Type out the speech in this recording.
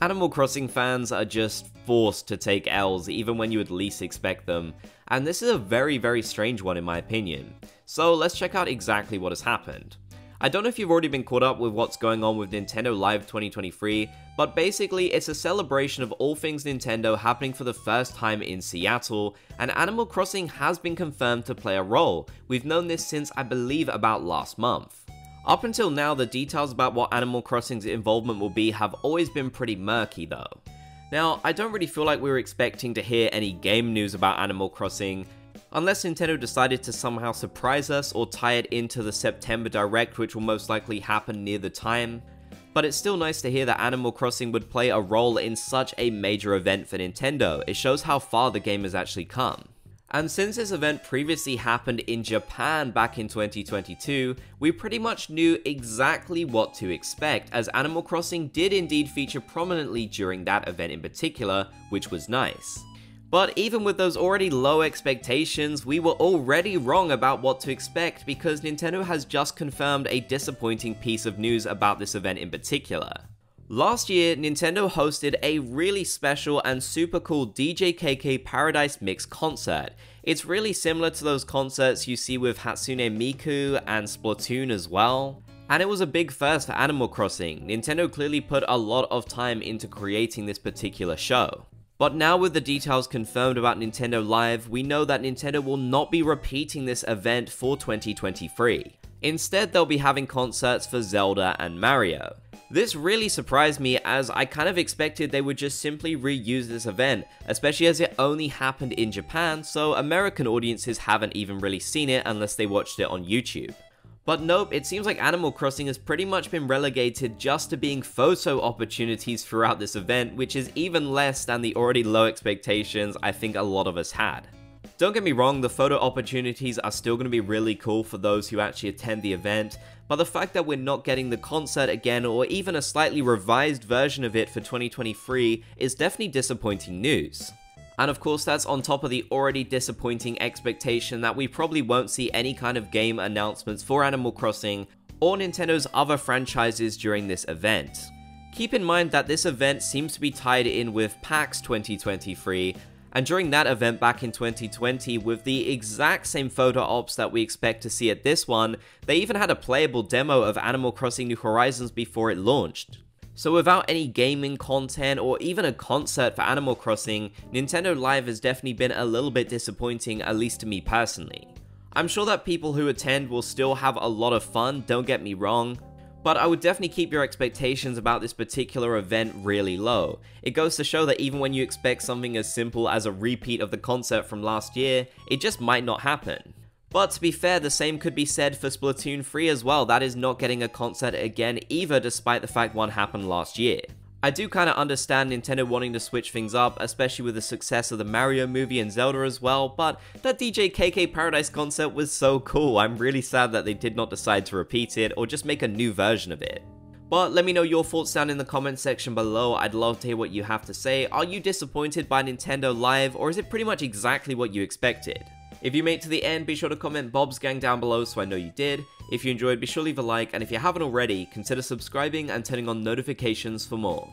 Animal Crossing fans are just forced to take L's even when you would least expect them, and this is a very, very strange one in my opinion. So let's check out exactly what has happened. I don't know if you've already been caught up with what's going on with Nintendo Live 2023, but basically it's a celebration of all things Nintendo happening for the first time in Seattle, and Animal Crossing has been confirmed to play a role. We've known this since I believe about last month. Up until now, the details about what Animal Crossing's involvement will be have always been pretty murky though. Now, I don't really feel like we were expecting to hear any game news about Animal Crossing, unless Nintendo decided to somehow surprise us or tie it into the September Direct, which will most likely happen near the time. But it's still nice to hear that Animal Crossing would play a role in such a major event for Nintendo. It shows how far the game has actually come. And since this event previously happened in Japan back in 2022, we pretty much knew exactly what to expect, as Animal Crossing did indeed feature prominently during that event in particular, which was nice. But even with those already low expectations, we were already wrong about what to expect, because Nintendo has just confirmed a disappointing piece of news about this event in particular. Last year, Nintendo hosted a really special and super cool DJKK Paradise Mix concert. It's really similar to those concerts you see with Hatsune Miku and Splatoon as well. And it was a big first for Animal Crossing. Nintendo clearly put a lot of time into creating this particular show. But now with the details confirmed about Nintendo Live, we know that Nintendo will not be repeating this event for 2023. Instead, they'll be having concerts for Zelda and Mario. This really surprised me, as I kind of expected they would just simply reuse this event, especially as it only happened in Japan, so American audiences haven't even really seen it unless they watched it on YouTube. But nope, it seems like Animal Crossing has pretty much been relegated just to being photo opportunities throughout this event, which is even less than the already low expectations I think a lot of us had. Don't get me wrong, the photo opportunities are still going to be really cool for those who actually attend the event, but the fact that we're not getting the concert again or even a slightly revised version of it for 2023 is definitely disappointing news. And of course, that's on top of the already disappointing expectation that we probably won't see any kind of game announcements for Animal Crossing or Nintendo's other franchises during this event. Keep in mind that this event seems to be tied in with PAX 2023, and during that event back in 2020, with the exact same photo ops that we expect to see at this one, they even had a playable demo of Animal Crossing New Horizons before it launched. So without any gaming content or even a concert for Animal Crossing, Nintendo Live has definitely been a little bit disappointing, at least to me personally. I'm sure that people who attend will still have a lot of fun, don't get me wrong, but I would definitely keep your expectations about this particular event really low. It goes to show that even when you expect something as simple as a repeat of the concert from last year, it just might not happen. But to be fair, the same could be said for Splatoon 3 as well. That is not getting a concert again either, despite the fact one happened last year. I do kind of understand Nintendo wanting to switch things up, especially with the success of the Mario movie and Zelda as well, but that DJKK Paradise concert was so cool. I'm really sad that they did not decide to repeat it or just make a new version of it. But let me know your thoughts down in the comments section below. I'd love to hear what you have to say. Are you disappointed by Nintendo Live, or is it pretty much exactly what you expected? If you made it to the end, be sure to comment Bob's Gang down below so I know you did. If you enjoyed, be sure to leave a like, and if you haven't already, consider subscribing and turning on notifications for more.